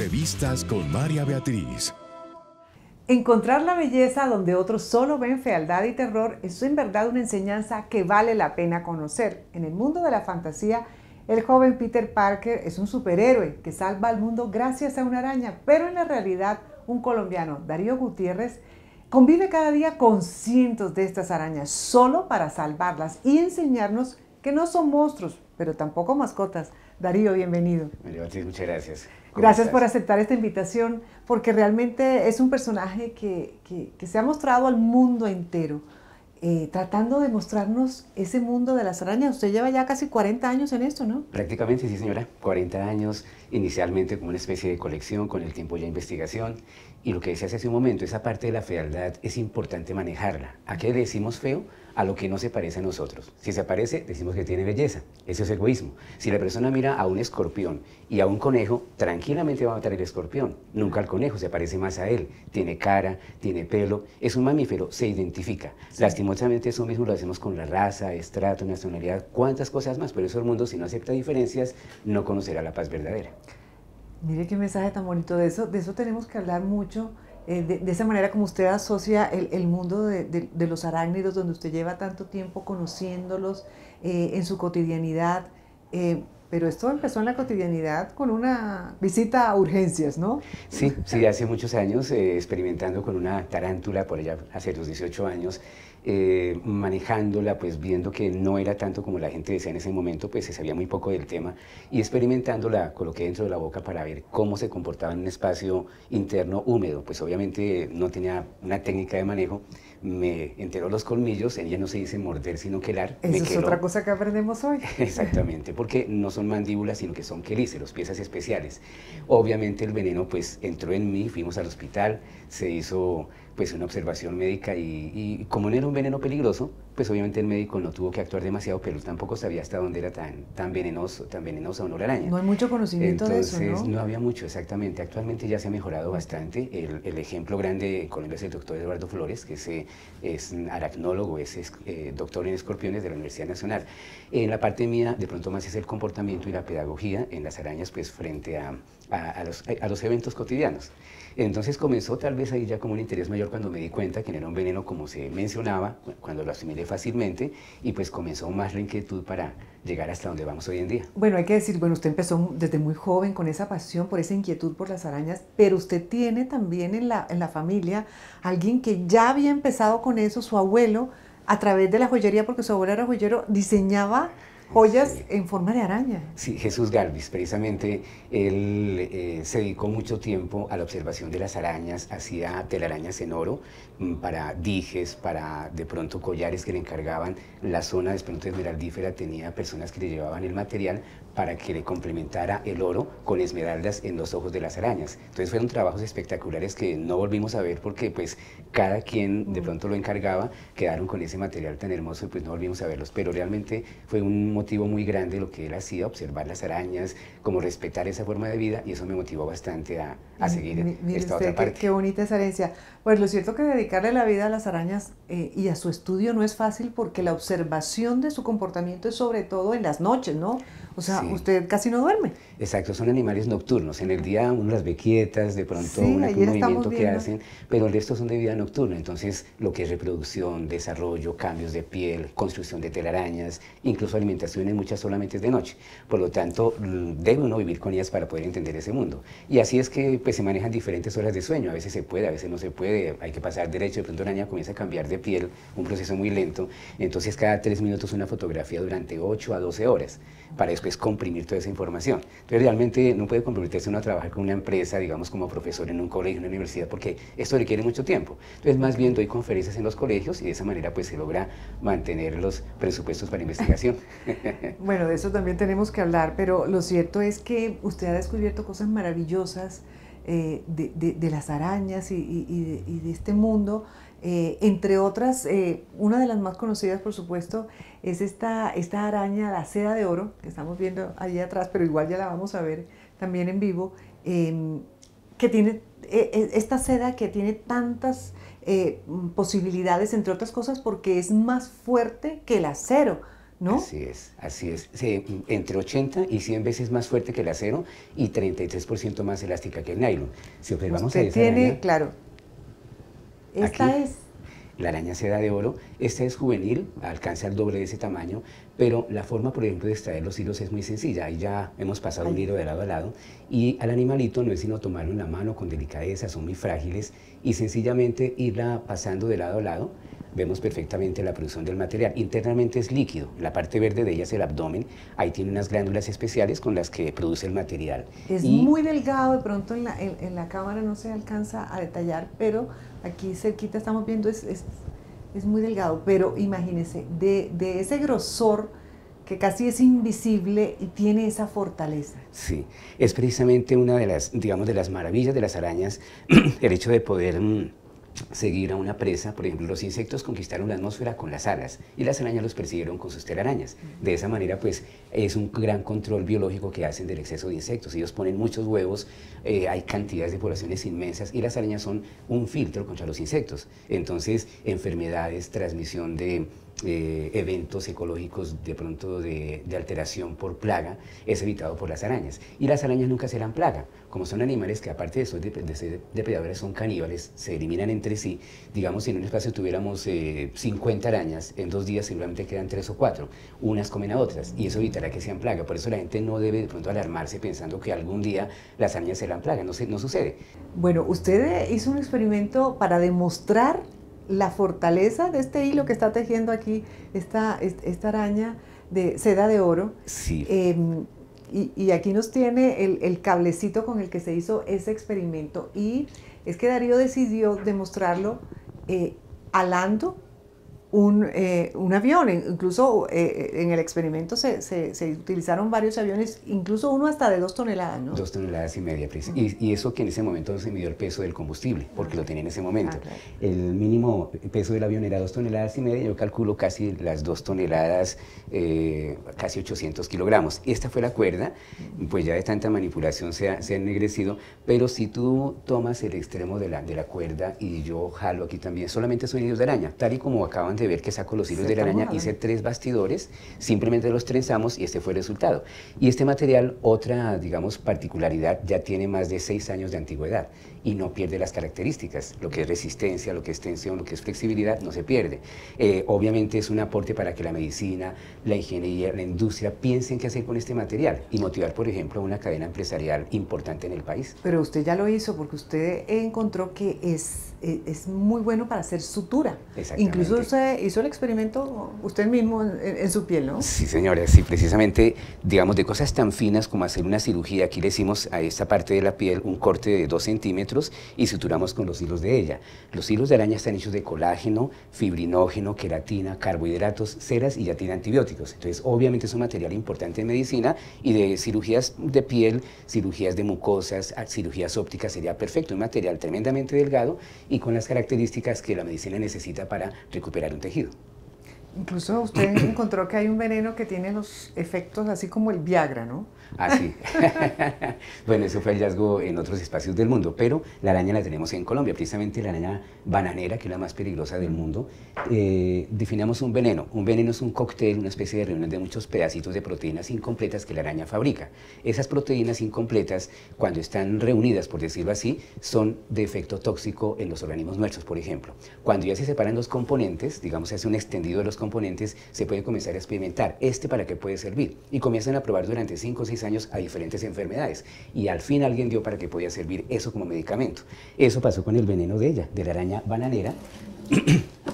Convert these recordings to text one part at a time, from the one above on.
Entrevistas con María Beatriz. Encontrar la belleza donde otros solo ven fealdad y terror es en verdad una enseñanza que vale la pena conocer. En el mundo de la fantasía, el joven Peter Parker es un superhéroe que salva al mundo gracias a una araña, pero en la realidad, un colombiano, Darío Gutiérrez, convive cada día con cientos de estas arañas solo para salvarlas y enseñarnos que no son monstruos, pero tampoco mascotas. Darío, bienvenido. María Beatriz, muchas gracias. Gracias por aceptar esta invitación, porque realmente es un personaje que se ha mostrado al mundo entero, tratando de mostrarnos ese mundo de las arañas. Usted lleva ya casi 40 años en esto, ¿no? Prácticamente, sí señora. 40 años, inicialmente como una especie de colección, con el tiempo ya investigación. Y lo que decías hace un momento, esa parte de la fealdad es importante manejarla. ¿A qué le decimos feo? A lo que no se parece a nosotros. Si se parece, decimos que tiene belleza. Eso es egoísmo. Si la persona mira a un escorpión y a un conejo, tranquilamente va a matar el escorpión. Nunca al conejo, se parece más a él. Tiene cara, tiene pelo, es un mamífero, se identifica. Sí. Lastimosamente eso mismo lo hacemos con la raza, estrato, nacionalidad, cuántas cosas más. Por eso el mundo, si no acepta diferencias, no conocerá la paz verdadera. Mire qué mensaje tan bonito. De eso tenemos que hablar mucho. De esa manera como usted asocia el mundo de los arácnidos, donde usted lleva tanto tiempo conociéndolos en su cotidianidad, pero esto empezó en la cotidianidad con una visita a urgencias, ¿no? Sí, sí, hace muchos años experimentando con una tarántula, por allá hace los 18 años, manejándola, pues viendo que no era tanto como la gente decía en ese momento, pues se sabía muy poco del tema, y experimentándola coloqué dentro de la boca para ver cómo se comportaba en un espacio interno húmedo. Pues obviamente no tenía una técnica de manejo, me enteró los colmillos, en ella no se dice morder sino quelar. Eso es otra cosa que aprendemos hoy. Exactamente, porque no son mandíbulas sino que son quelíceros, piezas especiales. Obviamente el veneno pues entró en mí, fuimos al hospital, se hizo pues una observación médica y como no era un veneno peligroso, pues obviamente el médico no tuvo que actuar demasiado, pero tampoco sabía hasta dónde era tan venenosa o no la araña. No hay mucho conocimiento de eso, ¿no? No había mucho, exactamente. Actualmente ya se ha mejorado bastante. El ejemplo grande en Colombia es el doctor Eduardo Flores, que es aracnólogo, es doctor en escorpiones de la Universidad Nacional. En la parte mía, de pronto más es el comportamiento y la pedagogía en las arañas, pues frente a los eventos cotidianos. Entonces comenzó tal vez ahí ya como un interés mayor cuando me di cuenta que no era un veneno como se mencionaba, cuando lo asimilé fácilmente, y pues comenzó más la inquietud para llegar hasta donde vamos hoy en día. Bueno, hay que decir, bueno, usted empezó desde muy joven con esa pasión, por esa inquietud por las arañas, pero usted tiene también en la familia alguien que ya había empezado con eso, su abuelo, a través de la joyería, porque su abuelo era joyero, diseñaba joyas en forma de araña. Sí, Jesús Galvis, precisamente, él se dedicó mucho tiempo a la observación de las arañas, hacía telarañas en oro para dijes, para de pronto collares que le encargaban. La zona de pronto esmeraldífera tenía personas que le llevaban el material para que le complementara el oro con esmeraldas en los ojos de las arañas. Entonces fueron trabajos espectaculares que no volvimos a ver porque pues cada quien de pronto lo encargaba, quedaron con ese material tan hermoso y pues no volvimos a verlos, pero realmente fue un motivo muy grande lo que él hacía, observar las arañas, como respetar esa forma de vida, y eso me motivó bastante a seguir esta otra parte. Qué bonita esa herencia. Pues lo cierto que dedicarle la vida a las arañas y a su estudio no es fácil, porque la observación de su comportamiento es sobre todo en las noches, ¿no? O sea, sí. Usted casi no duerme. Exacto, son animales nocturnos. En el día uno las ve quietas, de pronto sí, un movimiento que hacen, pero el resto son de vida nocturna. Entonces, lo que es reproducción, desarrollo, cambios de piel, construcción de telarañas, incluso alimentación en muchas solamente es de noche. Por lo tanto, debe uno vivir con ellas para poder entender ese mundo. Y así es que pues, se manejan diferentes horas de sueño. A veces se puede, a veces no se puede. Hay que pasar derecho, de pronto la araña comienza a cambiar de piel, un proceso muy lento. Entonces, cada 3 minutos una fotografía durante 8 a 12 horas, para después comprimir toda esa información. Entonces realmente no puede comprometerse uno a trabajar con una empresa, digamos como profesor en un colegio, en una universidad, porque esto requiere mucho tiempo. Entonces más bien doy conferencias en los colegios y de esa manera pues se logra mantener los presupuestos para investigación. Bueno, de eso también tenemos que hablar, pero lo cierto es que usted ha descubierto cosas maravillosas de las arañas y de este mundo. Entre otras, una de las más conocidas, por supuesto, es esta araña, la seda de oro, que estamos viendo allí atrás, pero igual ya la vamos a ver también en vivo, que tiene esta seda que tiene tantas posibilidades, entre otras cosas, porque es más fuerte que el acero. ¿no? Así es, así es. Entre 80 y 100 veces más fuerte que el acero y 33% más elástica que el nylon. Si observamos a esta araña, claro. Esta es la araña seda de oro. Esta es juvenil, alcanza el doble de ese tamaño, pero la forma, por ejemplo, de extraer los hilos es muy sencilla. Ahí ya hemos pasado un hilo de lado a lado y al animalito no es sino tomarlo en la mano con delicadeza, son muy frágiles y sencillamente irla pasando de lado a lado. Vemos perfectamente la producción del material. Internamente es líquido, la parte verde de ella es el abdomen, ahí tiene unas glándulas especiales con las que produce el material. Es muy delgado, de pronto en la cámara no se alcanza a detallar, pero aquí cerquita estamos viendo, es muy delgado, pero imagínense, de ese grosor que casi es invisible y tiene esa fortaleza. Sí, es precisamente una de las, digamos, de las maravillas de las arañas, el hecho de poder seguir a una presa. Por ejemplo, los insectos conquistaron la atmósfera con las alas y las arañas los persiguieron con sus telarañas. De esa manera, pues, es un gran control biológico que hacen del exceso de insectos. Ellos ponen muchos huevos, hay cantidades de poblaciones inmensas y las arañas son un filtro contra los insectos. Entonces, enfermedades, transmisión de eventos ecológicos de pronto de alteración por plaga es evitado por las arañas. Y las arañas nunca serán plaga, como son animales que aparte de ser depredadores son caníbales, se eliminan entre sí. Digamos, si en un espacio tuviéramos 50 arañas, en 2 días seguramente quedan 3 o 4, unas comen a otras y eso evitará que sean plaga. Por eso la gente no debe de pronto alarmarse pensando que algún día las arañas serán plaga, no sucede. Bueno, usted hizo un experimento para demostrar la fortaleza de este hilo que está tejiendo aquí esta araña de seda de oro. Sí. Y aquí nos tiene el cablecito con el que se hizo ese experimento. Y es que Darío decidió demostrarlo alando un avión. Incluso en el experimento se utilizaron varios aviones, incluso uno hasta de 2 toneladas, ¿no? 2,5 toneladas, Pris. Y eso que en ese momento no se midió el peso del combustible, porque lo tenía en ese momento. Claro. El mínimo peso del avión era 2,5 toneladas, yo calculo casi las 2 toneladas, casi 800 kilogramos. Esta fue la cuerda, pues ya de tanta manipulación se ha ennegrecido, pero si tú tomas el extremo de la cuerda y yo jalo aquí también, solamente son hilos de araña, tal y como acaban de ver que saco los hilos de la araña, hice 3 bastidores, simplemente los trenzamos y este fue el resultado. Y este material, otra, digamos, particularidad, ya tiene más de 6 años de antigüedad y no pierde las características, lo que es resistencia, lo que es tensión, lo que es flexibilidad, no se pierde. Obviamente es un aporte para que la medicina, la ingeniería, la industria piensen qué hacer con este material y motivar, por ejemplo, una cadena empresarial importante en el país. Pero usted ya lo hizo porque usted encontró que es muy bueno para hacer sutura. Exactamente. Incluso usted hizo el experimento usted mismo en su piel, ¿no? Sí, señora, sí, precisamente, digamos, de cosas tan finas como hacer una cirugía. Aquí le hicimos a esta parte de la piel un corte de 2 centímetros y suturamos con los hilos de ella. Los hilos de araña están hechos de colágeno, fibrinógeno, queratina, carbohidratos, ceras y ya tiene antibióticos. Entonces, obviamente es un material importante en medicina y de cirugías de piel, cirugías de mucosas, cirugías ópticas, sería perfecto. Un material tremendamente delgado y con las características que la medicina necesita para recuperar un tejido. Incluso usted encontró que hay un veneno que tiene los efectos así como el Viagra, ¿no? Así. Bueno, eso fue hallazgo en otros espacios del mundo, pero la araña la tenemos en Colombia, precisamente la araña bananera, que es la más peligrosa del mundo. Definamos un veneno. Un veneno es un cóctel, una especie de reunión de muchos pedacitos de proteínas incompletas que la araña fabrica. Esas proteínas incompletas, cuando están reunidas, por decirlo así, son de efecto tóxico en los organismos nuestros, por ejemplo. Cuando ya se separan los componentes, digamos, se hace un extendido de los componentes, se puede comenzar a experimentar este para qué puede servir y comienzan a probar durante 5 o 6 años a diferentes enfermedades y al fin alguien dio para qué podía servir eso como medicamento. Eso pasó con el veneno de ella, de la araña bananera,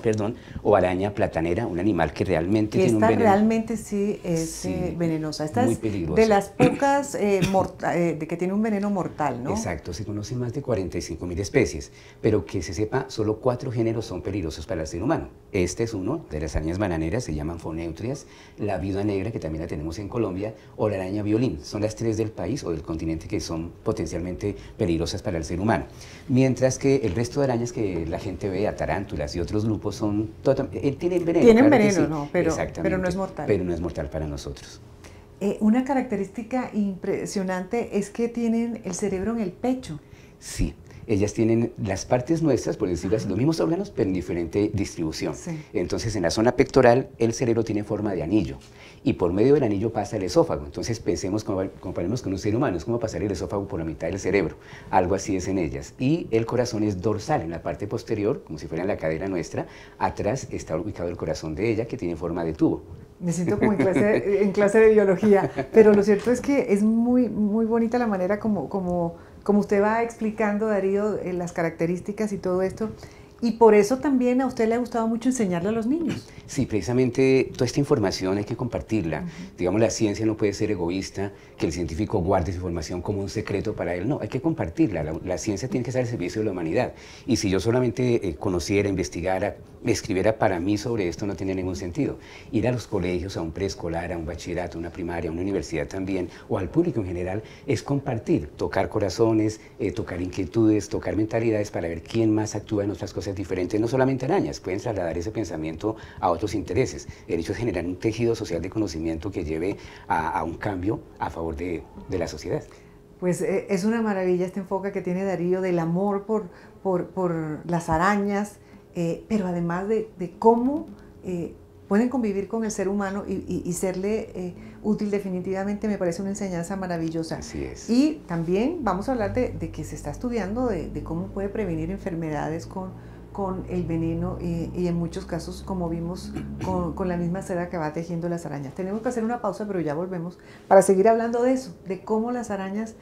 perdón, o araña platanera, un animal que realmente tiene un veneno. Esta realmente sí es venenosa. Esta es de las pocas de que tiene un veneno mortal, ¿no? Exacto, se conocen más de 45.000 especies, pero que se sepa, solo 4 géneros son peligrosos para el ser humano. Este es uno de las arañas bananeras, se llaman foneutrias, la viuda negra, que también la tenemos en Colombia, o la araña violín. Son las 3 del país o del continente que son potencialmente peligrosas para el ser humano. Mientras que el resto de arañas que la gente ve, a tarántulas y otros grupos, son tienen veneno. Tienen veneno, ¿no? Pero no es mortal. Pero no es mortal para nosotros. Una característica impresionante es que tienen el cerebro en el pecho. Sí, ellas tienen las partes nuestras, por decirlo así, los mismos órganos, pero en diferente distribución. Sí. Entonces, en la zona pectoral, el cerebro tiene forma de anillo y por medio del anillo pasa el esófago. Entonces, pensemos, comparemos con un ser humano, es como pasar el esófago por la mitad del cerebro. Algo así es en ellas. Y el corazón es dorsal, en la parte posterior, como si fuera en la cadera nuestra. Atrás está ubicado el corazón de ella, que tiene forma de tubo. Me siento como en clase de biología, pero lo cierto es que es muy, muy bonita la manera como usted va explicando, Darío, las características y todo esto. Y por eso también a usted le ha gustado mucho enseñarle a los niños. Sí, precisamente toda esta información hay que compartirla. Digamos, la ciencia no puede ser egoísta, que el científico guarde su información como un secreto para él. No, hay que compartirla. La ciencia tiene que estar al servicio de la humanidad. Y si yo solamente conociera, investigara, escribiera para mí sobre esto, no tiene ningún sentido. Ir a los colegios, a un preescolar, a un bachillerato, a una primaria, a una universidad también, o al público en general, es compartir, tocar corazones, tocar inquietudes, tocar mentalidades para ver quién más actúa en otras cosas diferentes, no solamente arañas, pueden trasladar ese pensamiento a otros intereses. El hecho es generar un tejido social de conocimiento que lleve a un cambio a favor de la sociedad. Pues es una maravilla este enfoque que tiene Darío del amor por las arañas, pero además de cómo pueden convivir con el ser humano y serle útil. Definitivamente me parece una enseñanza maravillosa. Así es. Y también vamos a hablar de que se está estudiando de cómo puede prevenir enfermedades con el veneno y en muchos casos, como vimos, con la misma seda que va tejiendo las arañas. Tenemos que hacer una pausa, pero ya volvemos para seguir hablando de eso, de cómo las arañas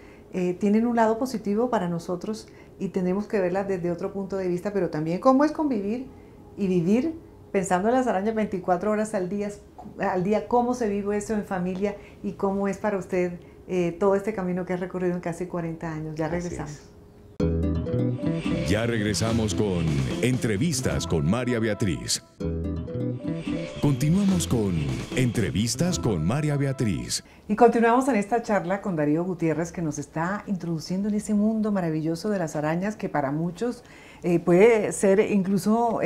tienen un lado positivo para nosotros y tenemos que verlas desde otro punto de vista, pero también cómo es convivir y vivir pensando en las arañas 24 horas al día, cómo se vive eso en familia y cómo es para usted todo este camino que ha recorrido en casi 40 años. Ya regresamos. Ya regresamos con Entrevistas con María Beatriz. Continuamos con Entrevistas con María Beatriz. Y continuamos en esta charla con Darío Gutiérrez, que nos está introduciendo en ese mundo maravilloso de las arañas, que para muchos puede ser incluso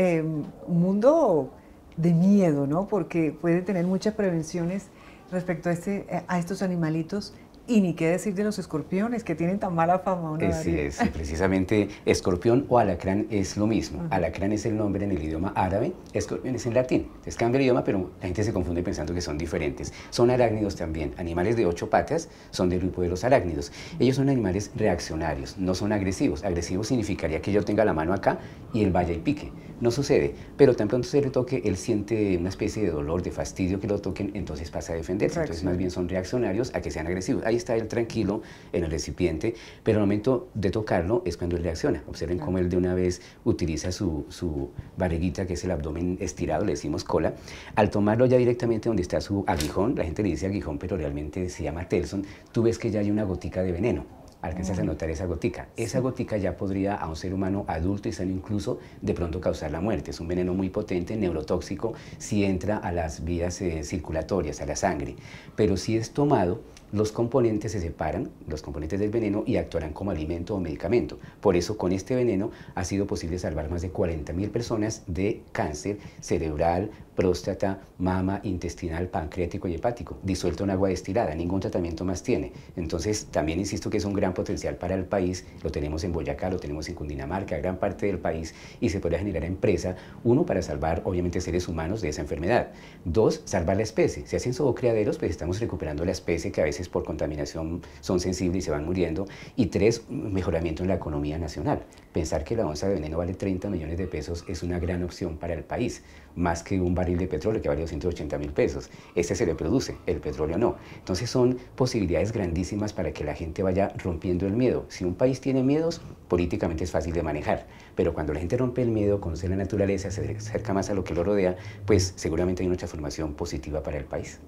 un mundo de miedo, ¿no? Porque puede tener muchas prevenciones respecto a estos animalitos. Y ni qué decir de los escorpiones, que tienen tan mala fama, ¿no? Sí, es, precisamente escorpión o alacrán es lo mismo. Alacrán es el nombre en el idioma árabe, escorpión es en latín. Entonces cambia el idioma, pero la gente se confunde pensando que son diferentes. Son arácnidos también. Animales de 8 patas son del grupo de los arácnidos. Ellos son animales reaccionarios, no son agresivos. Agresivo significaría que yo tenga la mano acá y él vaya y pique. No sucede, pero tan pronto se le toque, él siente una especie de dolor, de fastidio que lo toquen, entonces pasa a defenderse. Entonces más bien son reaccionarios a que sean agresivos. Ahí está él tranquilo en el recipiente, pero el momento de tocarlo es cuando él reacciona. Observen cómo él de una vez utiliza su barriguita, que es el abdomen estirado, le decimos cola. Al tomarlo ya directamente donde está su aguijón, la gente le dice aguijón, pero realmente se llama telson, tú ves que ya hay una gotica de veneno. Alcanzas a notar esa gotica. Esa gotica ya podría a un ser humano adulto y sano incluso de pronto causar la muerte. Es un veneno muy potente, neurotóxico, si entra a las vías circulatorias, a la sangre. Pero si es tomado, los componentes se separan, los componentes del veneno, y actuarán como alimento o medicamento. Por eso con este veneno ha sido posible salvar más de 40.000 personas de cáncer cerebral, próstata, mama, intestinal, pancreático y hepático, disuelto en agua destilada. Ningún tratamiento más tiene. Entonces también insisto que es un gran potencial para el país. Lo tenemos en Boyacá, lo tenemos en Cundinamarca, gran parte del país, y se podría generar empresa, uno, para salvar obviamente seres humanos de esa enfermedad, dos, salvar la especie. Si hacen criaderos, pues estamos recuperando la especie que a veces por contaminación son sensibles y se van muriendo, y tres, mejoramiento en la economía nacional. Pensar que la onza de veneno vale 30 millones de pesos es una gran opción para el país, más que un barril de petróleo que vale 280.000 pesos. Este se le produce, el petróleo no. Entonces son posibilidades grandísimas para que la gente vaya rompiendo el miedo. Si un país tiene miedos, políticamente es fácil de manejar, pero cuando la gente rompe el miedo, conoce la naturaleza, se acerca más a lo que lo rodea, pues seguramente hay una transformación positiva para el país.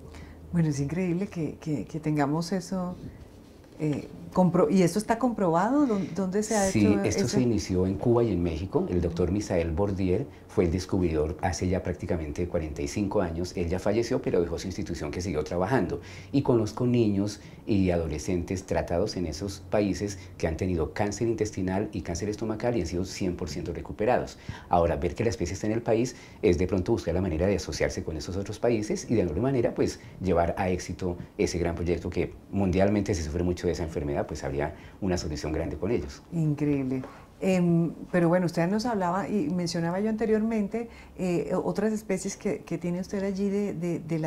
Bueno, es increíble que tengamos eso, ¿y eso está comprobado? ¿Dónde se ha hecho? Sí, esto se inició en Cuba y en México. El doctor Misael Bordier fue el descubridor hace ya prácticamente 45 años. Él ya falleció, pero dejó su institución que siguió trabajando. Y conozco niños y adolescentes tratados en esos países que han tenido cáncer intestinal y cáncer estomacal y han sido 100% recuperados. Ahora, ver que la especie está en el país es de pronto buscar la manera de asociarse con esos otros países y de alguna manera pues llevar a éxito ese gran proyecto que mundialmente se sufre mucho de esa enfermedad, pues habría una solución grande con ellos. Increíble. Pero bueno, usted nos hablaba y mencionaba yo anteriormente otras especies que tiene usted allí de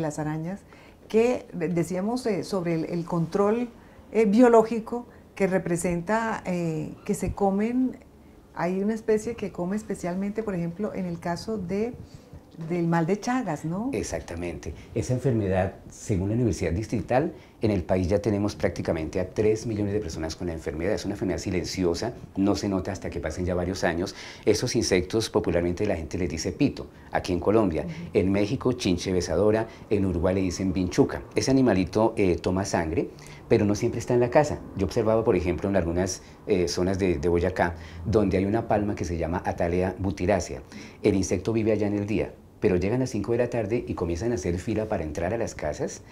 las arañas, que decíamos sobre el control biológico que representa que se comen. Hay una especie que come especialmente, por ejemplo, en el caso del mal de Chagas, ¿no? Exactamente. Esa enfermedad, según la Universidad Distrital, en el país ya tenemos prácticamente a 3 millones de personas con la enfermedad. Es una enfermedad silenciosa, no se nota hasta que pasen ya varios años. Esos insectos popularmente la gente les dice pito, aquí en Colombia. En México, chinche besadora, en Uruguay le dicen vinchuca. Ese animalito toma sangre, pero no siempre está en la casa. Yo observaba, por ejemplo, en algunas zonas de Boyacá, donde hay una palma que se llama Atalea butirácea. El insecto vive allá en el día, pero llegan a las 5 de la tarde y comienzan a hacer fila para entrar a las casas,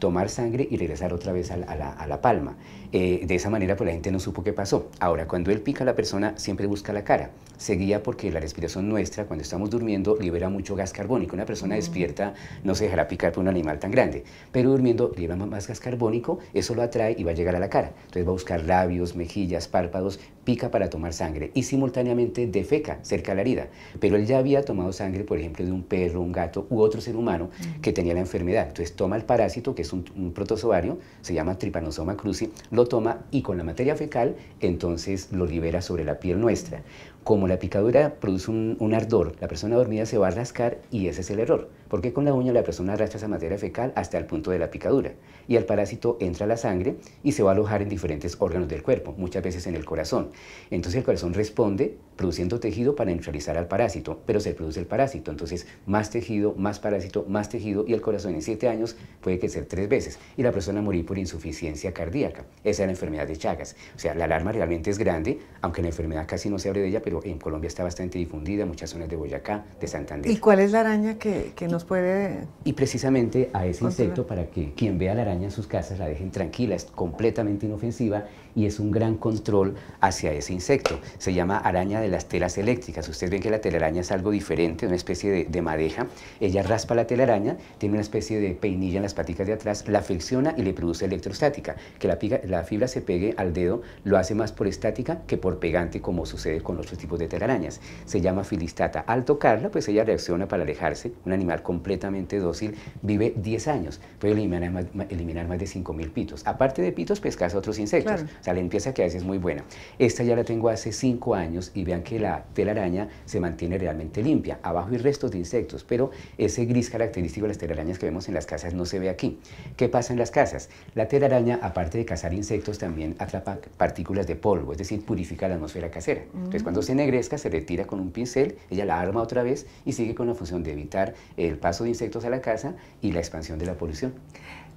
tomar sangre y regresar otra vez a la palma. De esa manera, pues, la gente no supo qué pasó. Ahora, cuando él pica a la persona, siempre busca la cara. Se guía porque la respiración nuestra, cuando estamos durmiendo, libera mucho gas carbónico. Una persona despierta no se dejará picar por un animal tan grande, pero durmiendo libera más gas carbónico, eso lo atrae y va a llegar a la cara. Entonces va a buscar labios, mejillas, párpados, pica para tomar sangre y simultáneamente defeca cerca de la herida. Pero él ya había tomado sangre, por ejemplo, de un perro, un gato u otro ser humano que tenía la enfermedad. Entonces toma el parásito, que es un protozoario, se llama Trypanosoma cruzi, lo toma y con la materia fecal entonces lo libera sobre la piel nuestra. Como la picadura produce un ardor, la persona dormida se va a rascar y ese es el error, porque con la uña la persona arrastra esa materia fecal hasta el punto de la picadura y el parásito entra a la sangre y se va a alojar en diferentes órganos del cuerpo, muchas veces en el corazón. Entonces el corazón responde produciendo tejido para neutralizar al parásito, pero se produce el parásito, entonces más tejido, más parásito, más tejido, y el corazón en 7 años puede crecer 3 veces y la persona morir por insuficiencia cardíaca. Esa es la enfermedad de Chagas. O sea, la alarma realmente es grande, aunque la enfermedad casi no se hable de ella, pero en Colombia está bastante difundida, en muchas zonas de Boyacá, de Santander. ¿Y cuál es la araña que nos puede...? Y precisamente a ese insecto, para que quien vea la araña en sus casas la dejen tranquila, es completamente inofensiva y es un gran control hacia ese insecto. Se llama araña de las telas eléctricas. Ustedes ven que la telaraña es algo diferente, una especie de madeja. Ella raspa la telaraña, tiene una especie de peinilla en las paticas de atrás, la fricciona y le produce electrostática. Que la fibra se pegue al dedo lo hace más por estática que por pegante, como sucede con otros tipos de telarañas. Se llama filistata. Al tocarla, pues ella reacciona para alejarse. Un animal completamente dócil, vive 10 años, puede eliminar más de 5.000 pitos. Aparte de pitos, pescas otros insectos. Claro. O sea, la limpieza que hace es muy buena. Esta ya la tengo hace 5 años y vean que la telaraña se mantiene realmente limpia. Abajo hay restos de insectos, pero ese gris característico de las telarañas que vemos en las casas no se ve aquí. ¿Qué pasa en las casas? La telaraña, aparte de cazar insectos, también atrapa partículas de polvo, es decir, purifica la atmósfera casera. Entonces, cuando se ennegrezca, se retira con un pincel, ella la arma otra vez y sigue con la función de evitar el paso de insectos a la casa y la expansión de la polución.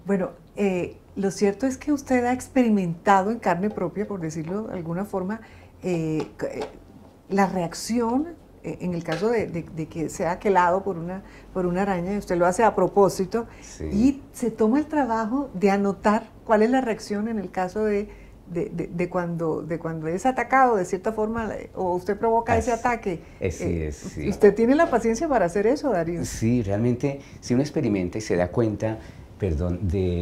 Bueno, lo cierto es que usted ha experimentado en carne propia, por decirlo de alguna forma, la reacción, en el caso de que sea aquelado por una araña, y usted lo hace a propósito, sí, y se toma el trabajo de anotar cuál es la reacción en el caso de cuando es atacado de cierta forma, o usted provoca ese ataque. Así es, sí. ¿Usted tiene la paciencia para hacer eso, Darío? Sí, realmente, si uno experimenta y se da cuenta, de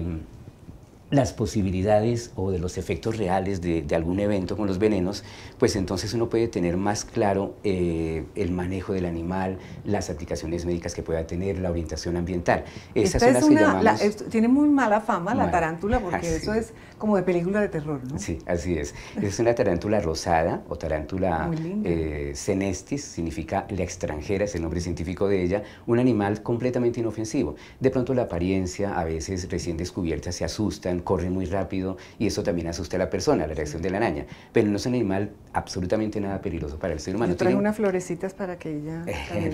las posibilidades o de los efectos reales de algún evento con los venenos, pues entonces uno puede tener más claro el manejo del animal, las aplicaciones médicas que pueda tener, la orientación ambiental. Esas son las que llamamos... tiene muy mala fama la tarántula, porque eso es como de película de terror, ¿no? Sí, así es. Es una tarántula rosada o tarántula cenestis, significa la extranjera, es el nombre científico de ella, un animal completamente inofensivo. De pronto la apariencia, a veces recién descubierta, se asustan, corren muy rápido y eso también asusta a la persona, la reacción de la araña. Pero no es un animal absolutamente nada peligroso para el ser humano. Yo traigo unas florecitas para que ella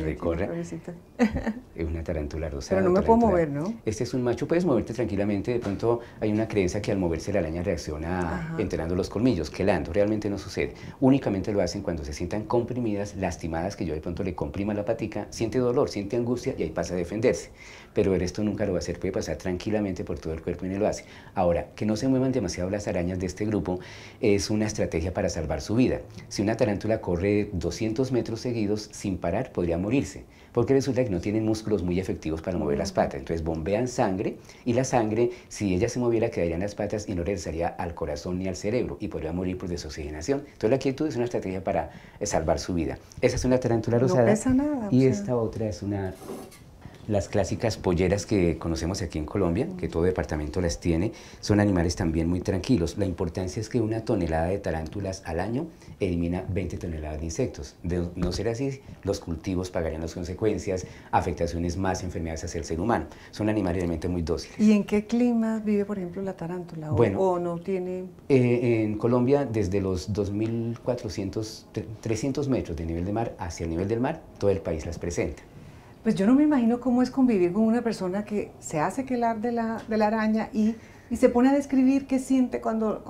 recorra. Es una tarántula rosada. Pero no me puedo mover, ¿no? Este es un macho, puedes moverte tranquilamente. De pronto hay una creencia que al moverse la araña reacciona enterando los colmillos, quelando. Realmente no sucede. Únicamente lo hacen cuando se sientan comprimidas, lastimadas, que yo de pronto le comprima la patica, siente dolor, siente angustia y ahí pasa a defenderse. Pero esto nunca lo va a hacer, puede pasar tranquilamente por todo el cuerpo y no lo hace. Ahora, que no se muevan demasiado las arañas de este grupo es una estrategia para salvar su vida. Si una tarántula corre 200 metros seguidos sin parar, podría morirse, porque resulta que no tienen músculos muy efectivos para mover las patas. Entonces bombean sangre y la sangre, si ella se moviera, quedaría en las patas y no regresaría al corazón ni al cerebro y podría morir por desoxigenación. Entonces la quietud es una estrategia para salvar su vida. Esa es una tarántula rosada. No pesa nada. Y esta otra es una... Las clásicas polleras que conocemos aquí en Colombia, que todo departamento las tiene, son animales también muy tranquilos. La importancia es que 1 tonelada de tarántulas al año elimina 20 toneladas de insectos. De no ser así, los cultivos pagarían las consecuencias, afectaciones más enfermedades hacia el ser humano. Son animales realmente muy dóciles. ¿Y en qué climas vive, por ejemplo, la tarántula? ¿O, bueno, o no tiene...? En Colombia, desde los 2.300 metros de nivel de mar hacia el nivel del mar, todo el país las presenta. Pues yo no me imagino cómo es convivir con una persona que se hace quelar de la araña y se pone a describir qué siente cuando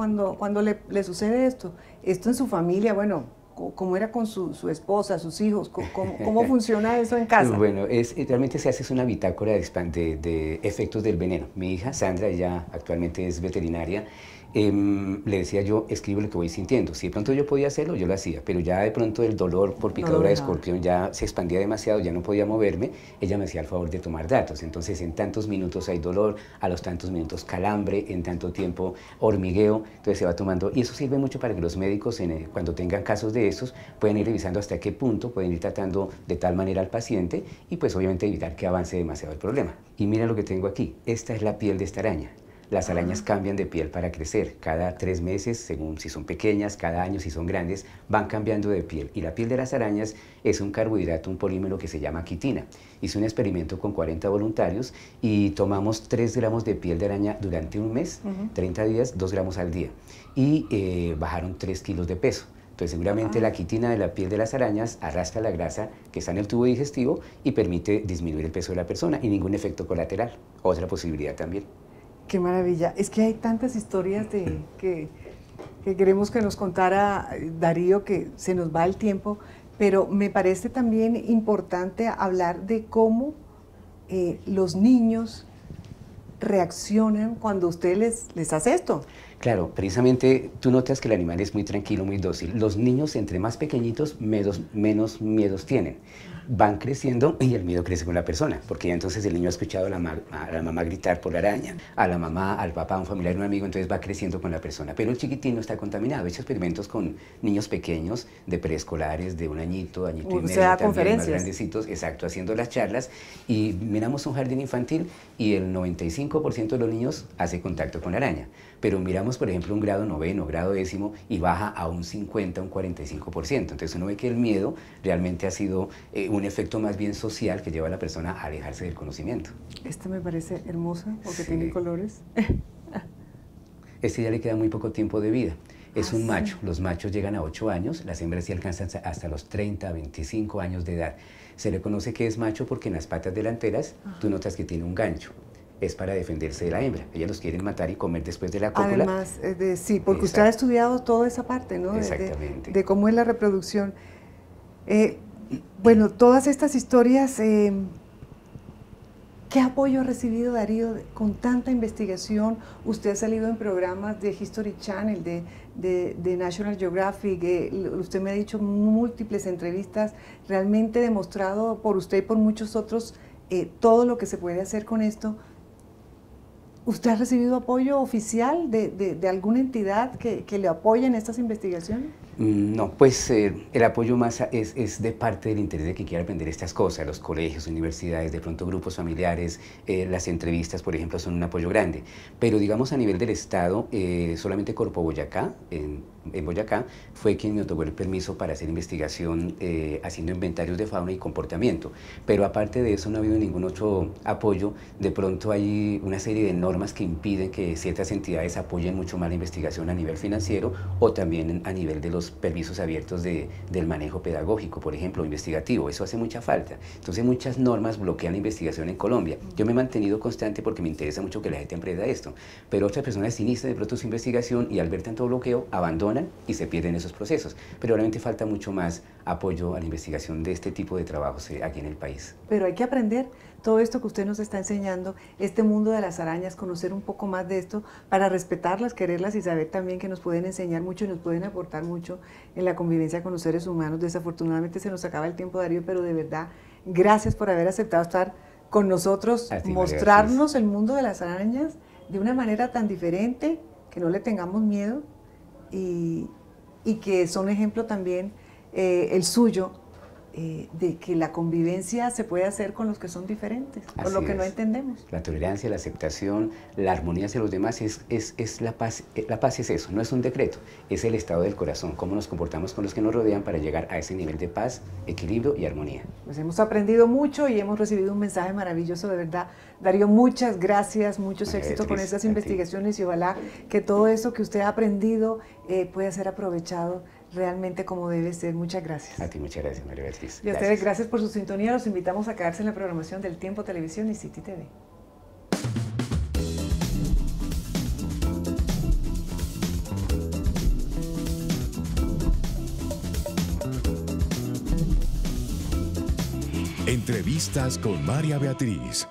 le sucede esto. Esto en su familia, bueno, cómo era con su esposa, sus hijos, cómo funciona eso en casa. Bueno, realmente se hace una bitácora de efectos del veneno. Mi hija Sandra, ella actualmente es veterinaria. Le decía yo, escribo lo que voy sintiendo. Si de pronto yo podía hacerlo, yo lo hacía, pero ya de pronto el dolor por picadura de escorpión ya se expandía demasiado, ya no podía moverme. Ella me hacía el favor de tomar datos. Entonces, en tantos minutos hay dolor, a los tantos minutos calambre, en tanto tiempo hormigueo. Entonces se va tomando, y eso sirve mucho para que los médicos, cuando tengan casos de esos, puedan ir revisando hasta qué punto pueden ir tratando de tal manera al paciente y pues obviamente evitar que avance demasiado el problema. Y mira lo que tengo aquí, esta es la piel de esta araña. Las arañas cambian de piel para crecer. Cada 3 meses, según si son pequeñas, cada año si son grandes, van cambiando de piel. Y la piel de las arañas es un carbohidrato, un polímero que se llama quitina. Hice un experimento con 40 voluntarios y tomamos 3 gramos de piel de araña durante un mes, 30 días, 2 gramos al día. Y bajaron 3 kilos de peso. Entonces, seguramente la quitina de la piel de las arañas arrastra la grasa que está en el tubo digestivo y permite disminuir el peso de la persona y ningún efecto colateral. Otra posibilidad también. Qué maravilla. Es que hay tantas historias que queremos que nos contara Darío, que se nos va el tiempo, pero me parece también importante hablar de cómo los niños reaccionan cuando usted les hace esto. Claro, precisamente tú notas que el animal es muy tranquilo, muy dócil. Los niños, entre más pequeñitos, menos miedos tienen. Van creciendo y el miedo crece con la persona, porque ya entonces el niño ha escuchado a la mamá gritar por la araña, a la mamá, al papá, a un familiar, a un amigo, entonces va creciendo con la persona. Pero el chiquitino está contaminado. He hecho experimentos con niños pequeños, de preescolares, de 1 añito, añito y medio. Se da conferencias. Más grandecitos, exacto, haciendo las charlas. Y miramos un jardín infantil y el 95% de los niños hace contacto con la araña. Pero miramos, por ejemplo, un grado noveno, grado décimo, y baja a un 50, un 45%. Entonces uno ve que el miedo realmente ha sido un efecto más bien social que lleva a la persona a alejarse del conocimiento. Esta me parece hermosa porque tiene colores. Este ya le queda muy poco tiempo de vida. Es un macho. Los machos llegan a 8 años, las hembras sí alcanzan hasta los 30, 25 años de edad. Se le conoce que es macho porque en las patas delanteras tú notas que tiene un gancho. Es para defenderse de la hembra. Ellas los quieren matar y comer después de la cópula. Además, sí, porque usted ha estudiado toda esa parte, ¿no? Exactamente. De cómo es la reproducción. Bueno, todas estas historias, ¿qué apoyo ha recibido Darío con tanta investigación? Usted ha salido en programas de History Channel, de National Geographic, usted me ha dicho múltiples entrevistas, realmente demostrado por usted y por muchos otros todo lo que se puede hacer con esto. ¿Usted ha recibido apoyo oficial de alguna entidad que le apoye en estas investigaciones? No, pues el apoyo más es de parte del interés de quien quiera aprender estas cosas, los colegios, universidades, de pronto grupos familiares, las entrevistas, por ejemplo, son un apoyo grande. Pero digamos a nivel del Estado, solamente Corpo Boyacá, en Boyacá, fue quien me otorgó el permiso para hacer investigación haciendo inventarios de fauna y comportamiento. Pero aparte de eso no ha habido ningún otro apoyo. De pronto hay una serie de normas que impiden que ciertas entidades apoyen mucho más la investigación a nivel financiero o también a nivel de los permisos abiertos del manejo pedagógico, por ejemplo, investigativo. Eso hace mucha falta. Entonces muchas normas bloquean la investigación en Colombia. Yo me he mantenido constante porque me interesa mucho que la gente emprenda esto, pero otras personas inician de pronto su investigación y al ver tanto bloqueo abandonan y se pierden esos procesos. Pero realmente falta mucho más apoyo a la investigación de este tipo de trabajos aquí en el país. Pero hay que aprender todo esto que usted nos está enseñando, este mundo de las arañas, conocer un poco más de esto para respetarlas, quererlas y saber también que nos pueden enseñar mucho y nos pueden aportar mucho en la convivencia con los seres humanos. Desafortunadamente se nos acaba el tiempo, Darío, pero de verdad, gracias por haber aceptado estar con nosotros, mostrarnos el mundo de las arañas de una manera tan diferente, que no le tengamos miedo y que son ejemplo también el suyo, de que la convivencia se puede hacer con los que son diferentes, con lo que no entendemos. La tolerancia, la aceptación, la armonía hacia los demás es la paz. La paz es eso, no es un decreto, es el estado del corazón, cómo nos comportamos con los que nos rodean para llegar a ese nivel de paz, equilibrio y armonía. Pues hemos aprendido mucho y hemos recibido un mensaje maravilloso, de verdad. Darío, muchas gracias, muchos éxitos con estas investigaciones y ojalá que todo eso que usted ha aprendido pueda ser aprovechado realmente como debe ser. Muchas gracias. A ti, muchas gracias, María Beatriz. Y a ustedes, gracias por su sintonía. Los invitamos a quedarse en la programación del Tiempo Televisión y City TV. Entrevistas con María Beatriz.